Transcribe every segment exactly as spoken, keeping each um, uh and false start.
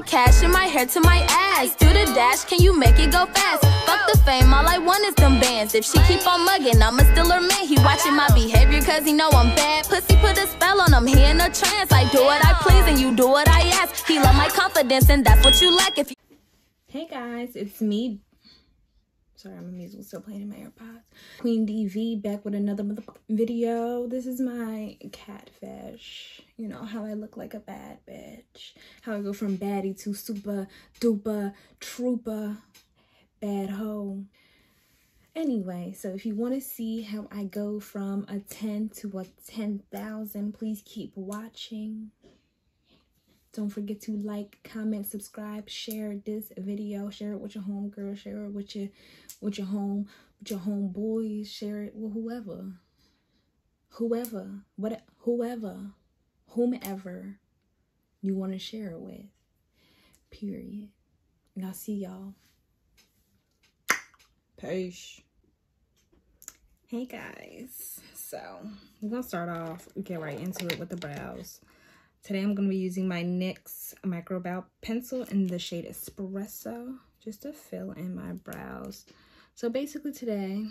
my cash and my hair to my ass. Do the dash, can you make it go fast? Fuck the fame, all I want is them bands. If she keep on mugging, I'ma steal her man. He watching my behavior cause he know I'm bad. Pussy put a spell on him, he in a trance. I do what I please and you do what I ask. He love my confidence and that's what you lack if you... Hey guys, it's me. Sorry, my music was still playing in my AirPods. Queen D V back with another video. This is my catfish. You know, how I look like a bad bitch. How I go from baddie to super duper trooper bad hoe. Anyway, so if you want to see how I go from a ten to a ten thousand, please keep watching. Don't forget to like, comment, subscribe, share this video, share it with your homegirl, share it with your with your home, with your homeboys, share it with whoever. Whoever, what whoever, whomever you want to share it with. Period. And I'll see y'all. Peace. Hey guys. So we're gonna start off, get right into it with the brows. Today I'm going to be using my NYX Microbrow Pencil in the shade Espresso just to fill in my brows. So basically today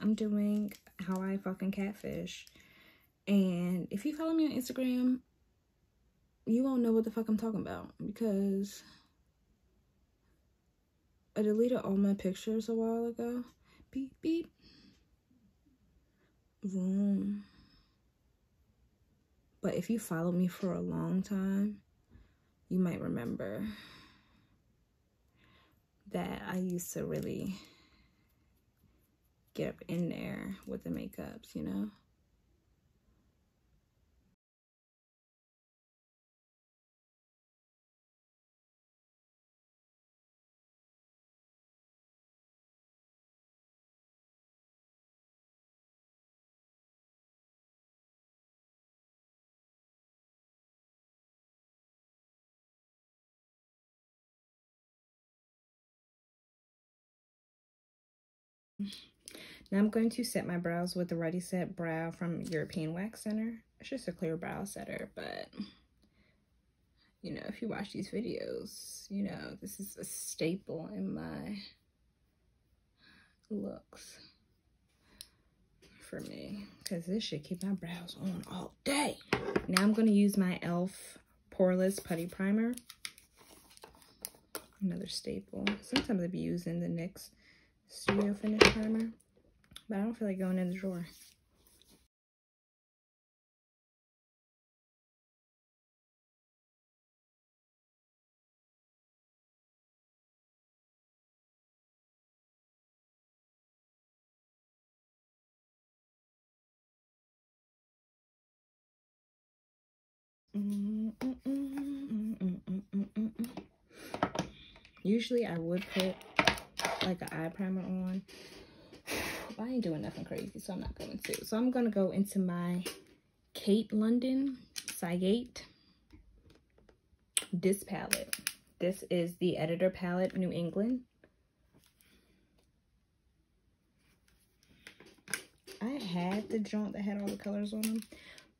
I'm doing how I fucking catfish. And if you follow me on Instagram, you won't know what the fuck I'm talking about because I deleted all my pictures a while ago. Beep, beep. Vroom. But if you followed me for a long time, you might remember that I used to really get up in there with the makeups, you know? Now I'm going to set my brows with the Ready Set Brow from European Wax Center. It's just a clear brow setter, but you know, if you watch these videos, you know, this is a staple in my looks for me because this should keep my brows on all day. Now I'm going to use my E L F Poreless Putty Primer. Another staple. Sometimes I'll be using the NYX Studio Finish primer, but I don't feel like going in the drawer. Mm -mm -mm -mm -mm -mm -mm -mm. Usually I would put like an eye primer on, but I ain't doing nothing crazy, so I'm not going to. So I'm gonna go into my Caite London Cygate this palette. This is the Editor palette, New England. I had the joint that had all the colors on them,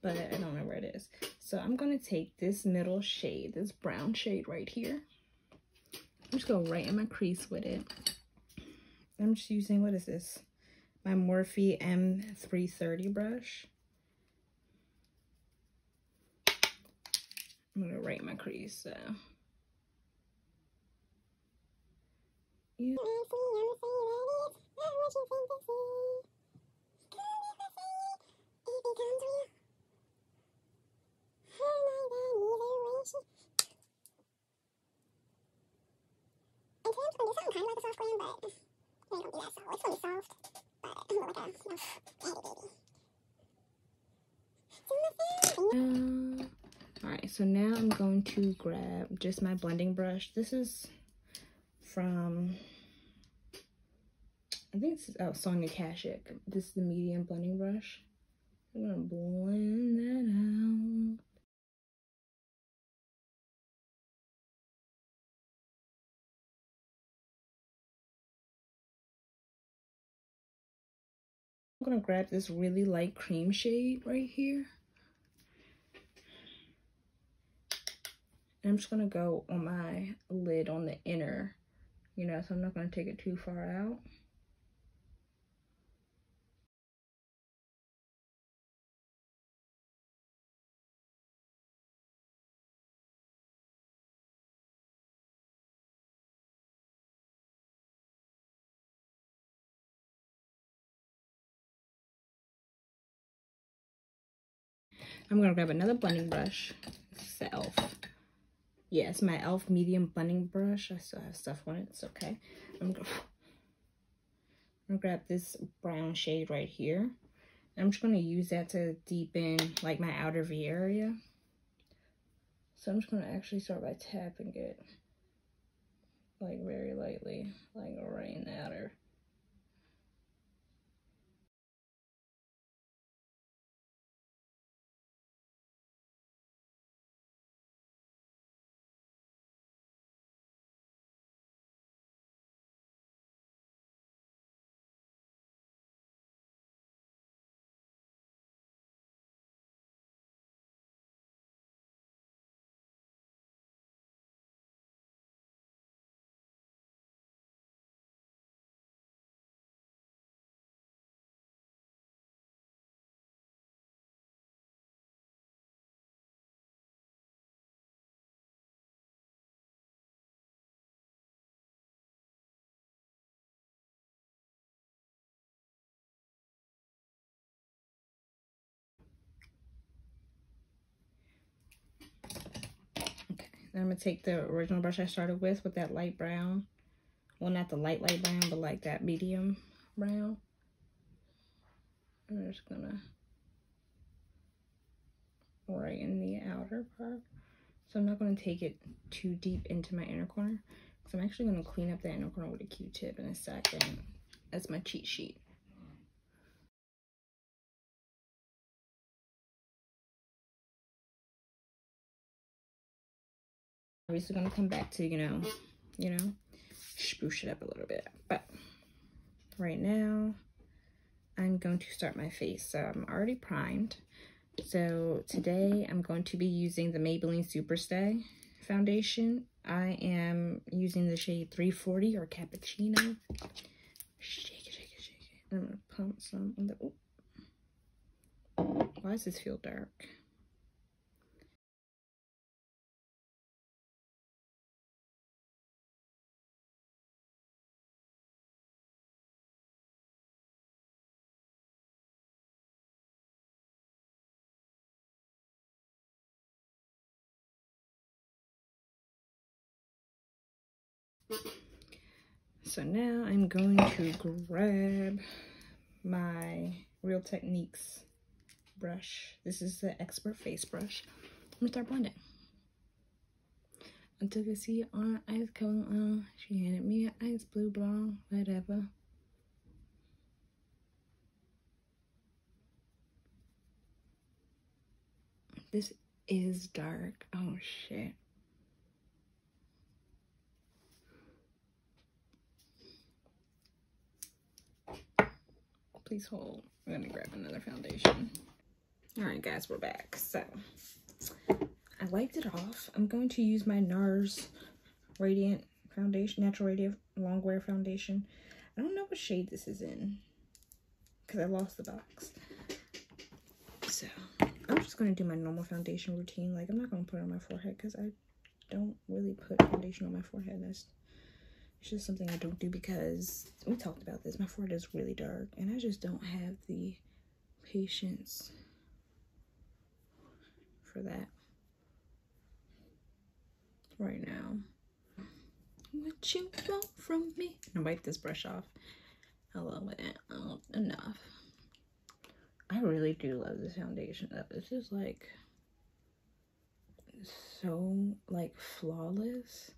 but I don't know where it is. So I'm gonna take this middle shade, this brown shade right here. I'm just gonna go right in my crease with it. I'm just using, what is this? My Morphe M three thirty brush. I'm gonna right my crease, so. You Um, all right, so now I'm going to grab just my blending brush. This is from, I think this is, oh, Sonia Kashuk. This is the medium blending brush. I'm gonna blend that out. I'm gonna grab this really light cream shade right here And I'm just going to go on my lid, on the inner, you know, so I'm not going to take it too far out. I'm going to grab another blending brush. It's the E L F. Yeah, it's my E L F medium blending brush. I still have stuff on it. It's okay. I'm going to grab this brown shade right here. I'm just going to use that to deepen, like, my outer V area. So I'm just going to actually start by tapping it, like, very lightly, like right in the outer. Then I'm going to take the original brush I started with, with that light brown. Well, not the light, light brown, but like that medium brown. And I'm just going to right in the outer part. So I'm not going to take it too deep into my inner corner. So I'm actually going to clean up the inner corner with a Q-tip in a second. That's my cheat sheet. Obviously gonna come back to, you know, you know, spruce it up a little bit. But right now, I'm going to start my face. So I'm already primed. So today I'm going to be using the Maybelline Superstay foundation. I am using the shade three forty or Cappuccino. Shake it, shake it, shake it. I'm gonna pump some on the. Oh. Why does this feel dark? So now I'm going to grab my Real Techniques brush. This is the Expert Face Brush. I'm gonna start blending. Until you see on ice coming on, she handed me an ice blue blonde, whatever. This is dark. Oh shit. Please hold. I'm gonna grab another foundation. All right, guys, we're back. So I wiped it off. I'm going to use my NARS Radiant Foundation, Natural Radiant Longwear Foundation. I don't know what shade this is in because I lost the box. So I'm just gonna do my normal foundation routine. Like, I'm not gonna put it on my forehead because I don't really put foundation on my forehead. That's It's just something I don't do because we talked about this. My forehead is really dark and I just don't have the patience for that right now. What you want from me? And wipe this brush off. I love it. Oh, enough. I really do love this foundation though. This is like so like flawless.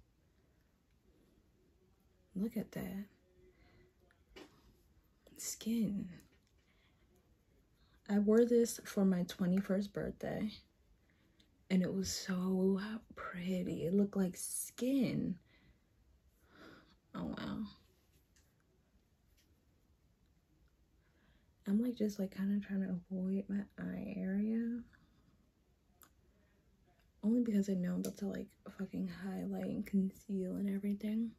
Look at that. Skin. I wore this for my twenty-first birthday. And it was so pretty. It looked like skin. Oh, wow. I'm like just like kind of trying to avoid my eye area. only because I know I'm about to like fucking highlight and conceal and everything.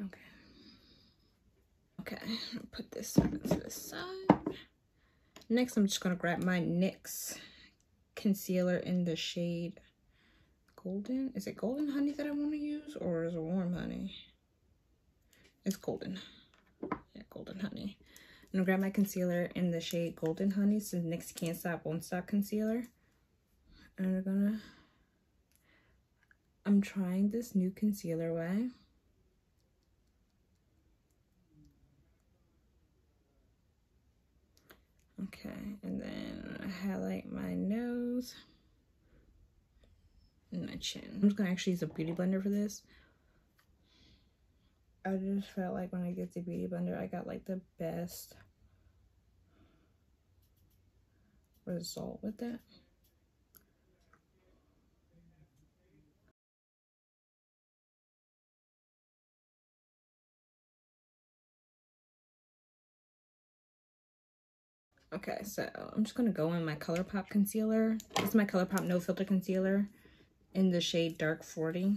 Okay. Okay, I'll put this to the side. Next, I'm just gonna grab my NYX concealer in the shade Golden. Is it Golden Honey that I want to use, or is it Warm Honey? It's Golden. Yeah, Golden Honey. I'm gonna grab my concealer in the shade Golden Honey, so NYX Can't Stop, Won't Stop concealer. And we're gonna. I'm trying this new concealer way. Okay, and then I highlight my nose and my chin. I'm just gonna actually use a beauty blender for this. I just felt like when I get the beauty blender, I got like the best result with it. Okay, so I'm just going to go in my ColourPop concealer. This is my ColourPop No Filter Concealer in the shade Dark forty.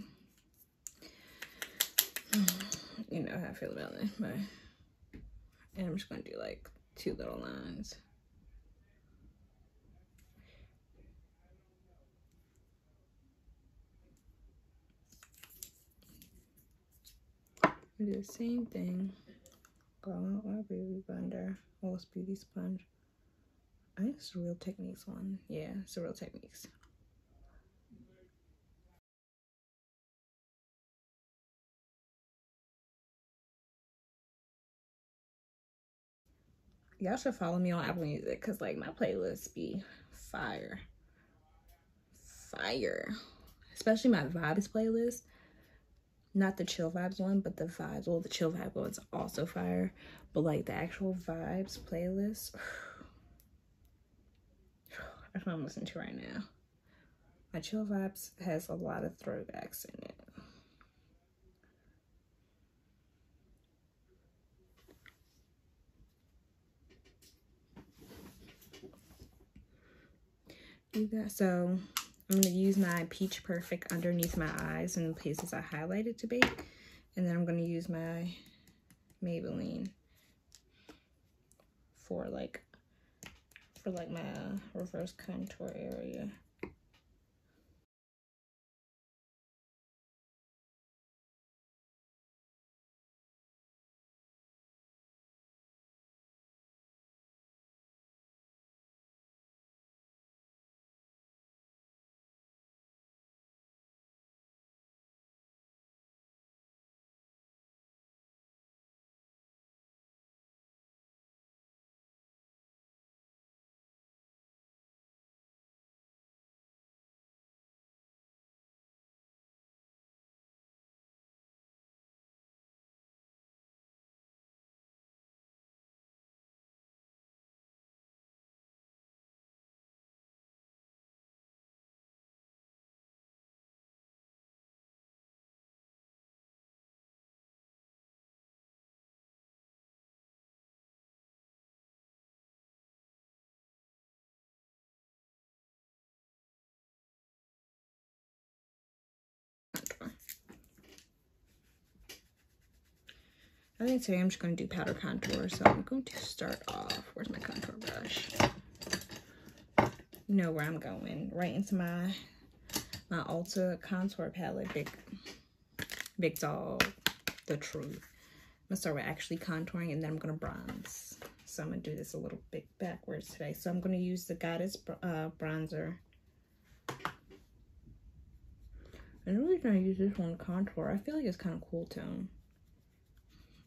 You know how I feel about it. But... And I'm just going to do like two little lines. Do the same thing. Go out my beauty blender. Oh, it's beauty sponge. I think it's a Real Techniques one. Yeah, it's a Real Techniques. Y'all should follow me on Apple Music, because like my playlists be fire. Fire. Especially my vibes playlist. Not the chill vibes one, but the vibes. Well, the chill vibe one's also fire. But like the actual vibes playlist. That's what I'm listening to right now. My chill vibes has a lot of throwbacks in it. You guys, so I'm gonna use my Peach Perfect underneath my eyes in the places I highlighted to bake, and then I'm gonna use my Maybelline for like for like my uh, reverse contour area. I think today I'm just going to do powder contour, so I'm going to start off, where's my contour brush? You know where I'm going, right into my my Ulta Contour Palette, big, big dog, the truth. I'm going to start with actually contouring, and then I'm going to bronze. So I'm going to do this a little bit backwards today. So I'm going to use the Goddess uh, bronzer. I'm really going to use this one to contour. I feel like it's kind of cool tone.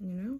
You know?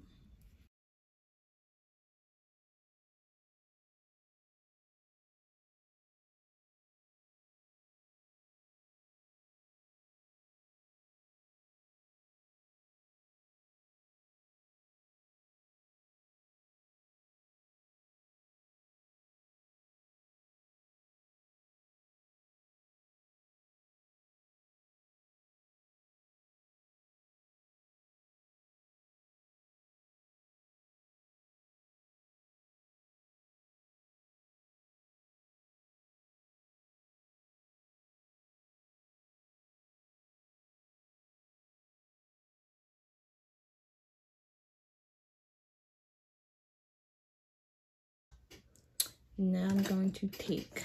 Now I'm going to take,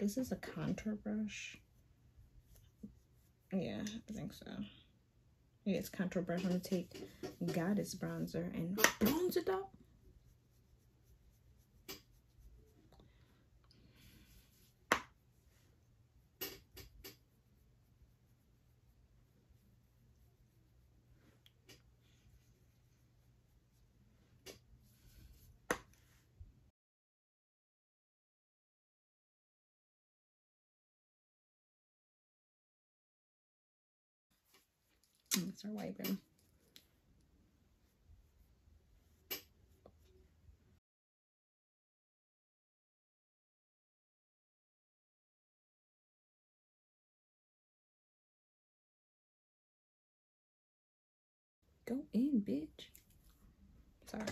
this is a contour brush. Yeah, I think so. Yeah, it's contour brush. I'm gonna take Goddess Bronzer and bronze it up. That's our white rim. Go in, bitch. Sorry.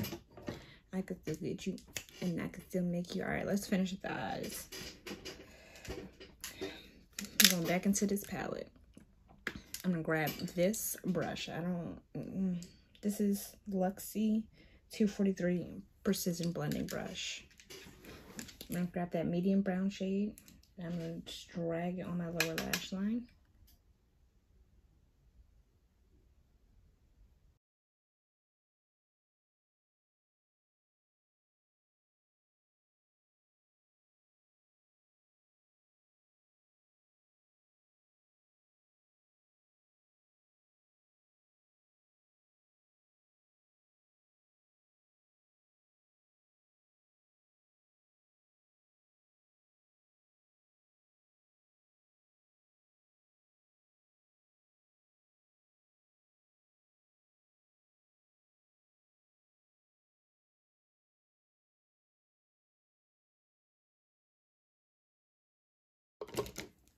I could still get you and I could still make you. All right, let's finish the eyes. I'm going back into this palette. I'm gonna grab this brush. I don't, mm, this is Luxie two forty-three Precision Blending Brush. I'm gonna grab that medium brown shade and I'm gonna just drag it on my lower lash line.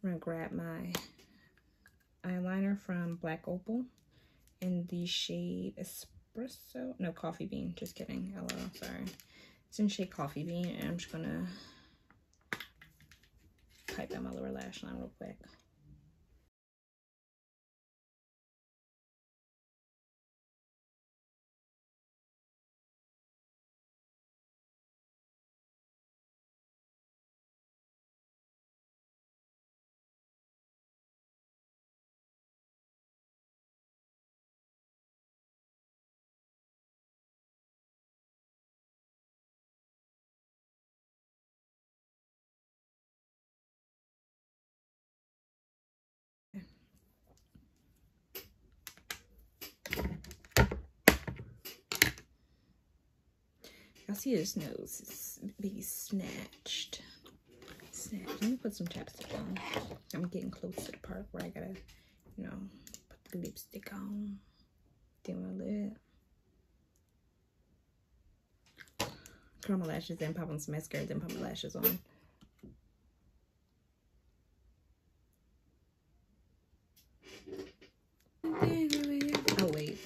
I'm going to grab my eyeliner from Black Opal in the shade Espresso. No, Coffee Bean. Just kidding. Hello. Sorry. It's in shade Coffee Bean. And I'm just going to pipe down my lower lash line real quick. I see his nose is being snatched. Snatched. Let me put some chapstick on. I'm getting close to the part where I gotta, you know, put the lipstick on. Do my lip. Curl my lashes, then pop on some mascara, then pop my lashes on. Oh, wait.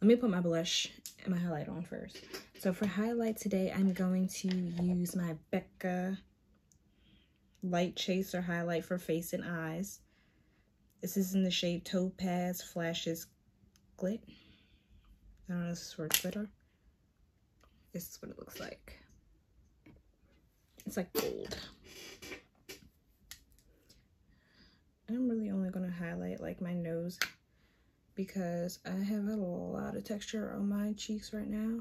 Let me put my blush and my highlight on first. So for highlight today, I'm going to use my Becca Light Chaser highlight for face and eyes. This is in the shade Topaz Flashes Glit. I don't know if this is for glitter. This is what it looks like. It's like gold. I'm really only going to highlight like my nose because I have a lot of texture on my cheeks right now.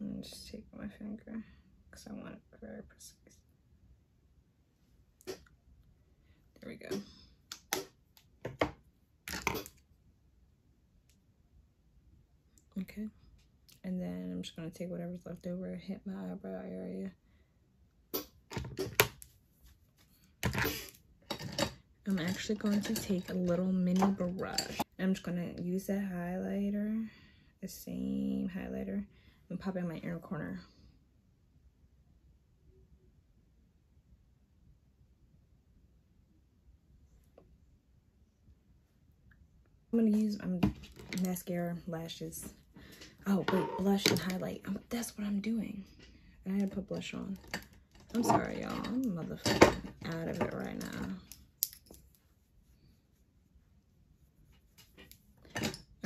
And just take my finger because I want it very precise. There we go. Okay, and then I'm just gonna take whatever's left over, hit my eyebrow area. I'm actually going to take a little mini brush. I'm just gonna use that highlighter, the same highlighter. I'm popping my inner corner. I'm gonna use um, mascara, lashes. Oh wait, blush and highlight. Um, that's what I'm doing. I had to put blush on. I'm sorry, y'all. I'm motherfucking out of it right now.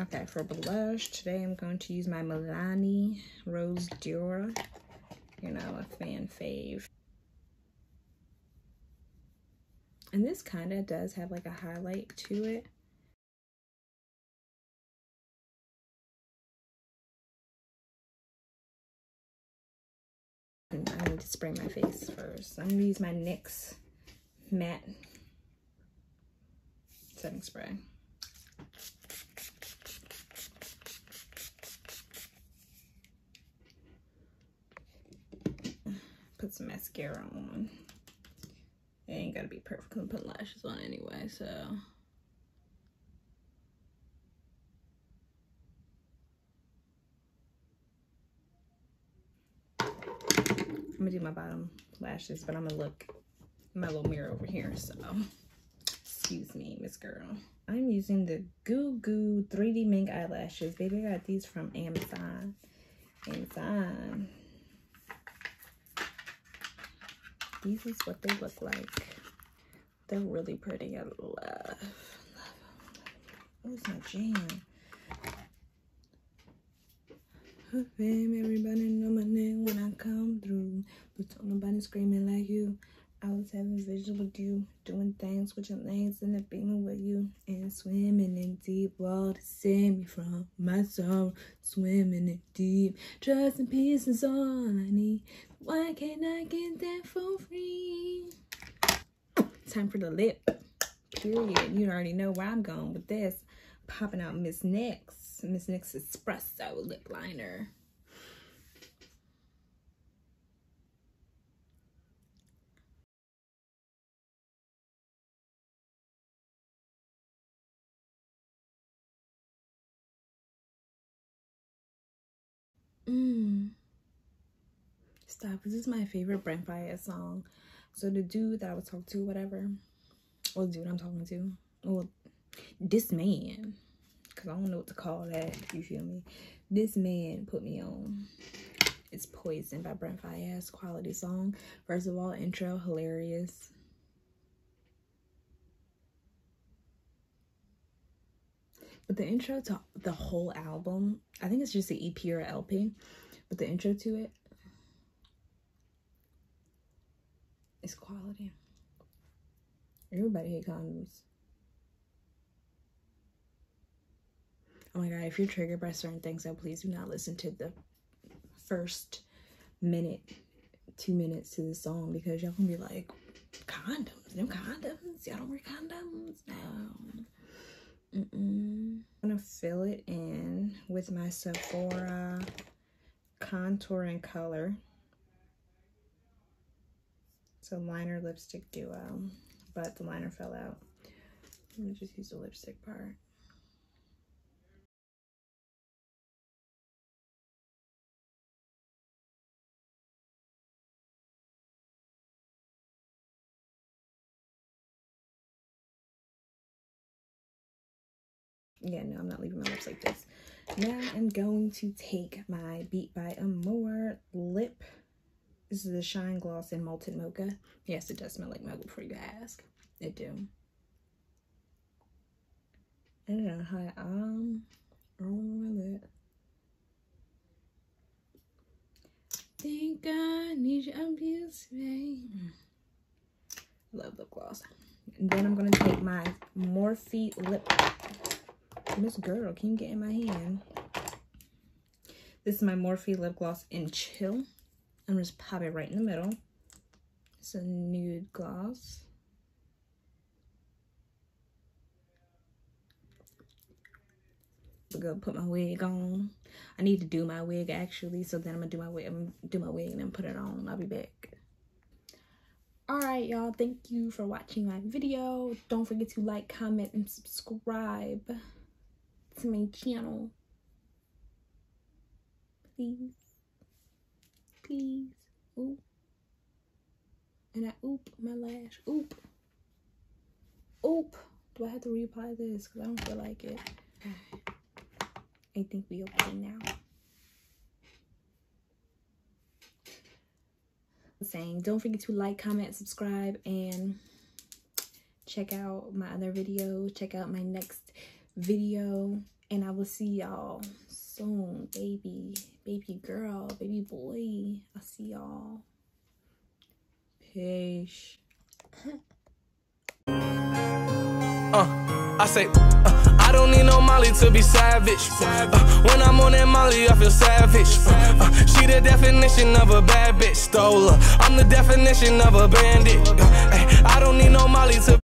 Okay, for blush, today I'm going to use my Milani Rose D'oro. You know, a fan fave. And this kind of does have like a highlight to it. And I need to spray my face first. I'm going to use my NYX Matte Setting Spray. Put some mascara on. It ain't gotta be perfect because I'm putting lashes on anyway, so. I'm gonna do my bottom lashes, but I'm gonna look in my little mirror over here, so. Excuse me, Miss Girl. I'm using the Goo Goo three D Mink eyelashes. Baby, I got these from Amazon. Amazon. This is what they look like. They're really pretty. I love, love them. Where's my jam? Fame, everybody know my name when I come through. But don't nobody screaming like you. I was having visual with you. Doing things with your legs in the beaming with you. And swimming in deep water. Save me from my sorrow. Swimming in deep. Trust and peace is all I need. Why can't I get that for free? Time for the lip. Period. You already know where I'm going with this. Popping out Miss NYX. Miss NYX Espresso Lip Liner. Mmm. Stop. This is my favorite Brent Faiyaz song. So the dude that I was talking to, whatever, or the dude I'm talking to, well, this man, because I don't know what to call that, you feel me? This man put me on. It's Poison by Brent Faiyaz. Quality song. First of all, intro, hilarious. But the intro to the whole album, I think it's just an E P or L P, but the intro to it is quality. Everybody hate condoms. Oh my god, if you're triggered by certain things, though, please do not listen to the first minute, two minutes to the song, because y'all gonna be like, condoms, no condoms, y'all don't wear condoms, no. Mm-mm. I'm gonna fill it in with my Sephora contour and color. So liner, lipstick duo, but the liner fell out. Let me just use the lipstick part. Yeah, no, I'm not leaving my lips like this. Now I'm going to take my Beat by Amore lip. This is the Shine Gloss in Molten Mocha. Yes, it does smell like mocha before you ask. It do. I don't know how um roll it. Think I need your abuse, babe. Love lip gloss. And then I'm gonna take my Morphe lip. Miss Girl, can you get in my hand? This is my Morphe lip gloss in Chill. I'm just pop it right in the middle. It's a nude gloss. I'm gonna put my wig on. I need to do my wig actually, so then I'm gonna do my wig. I'm gonna do my wig and then put it on. I'll be back. Alright y'all, thank you for watching my video. Don't forget to like, comment, and subscribe to my channel, please, please. Oop, and I oop my lash. Oop, oop. Do I have to reapply this? Cause I don't feel like it. I think we okay now. saying. Don't forget to like, comment, subscribe, and check out my other video. Check out my next video. And I will see y'all soon, baby. Baby girl, baby boy. I'll see y'all. Peace. Uh, I say, uh, I don't need no Molly to be savage. Uh, when I'm on that Molly, I feel savage. Uh, uh, she the definition of a bad bitch, stole her. I'm the definition of a bandit. Uh, I don't need no Molly to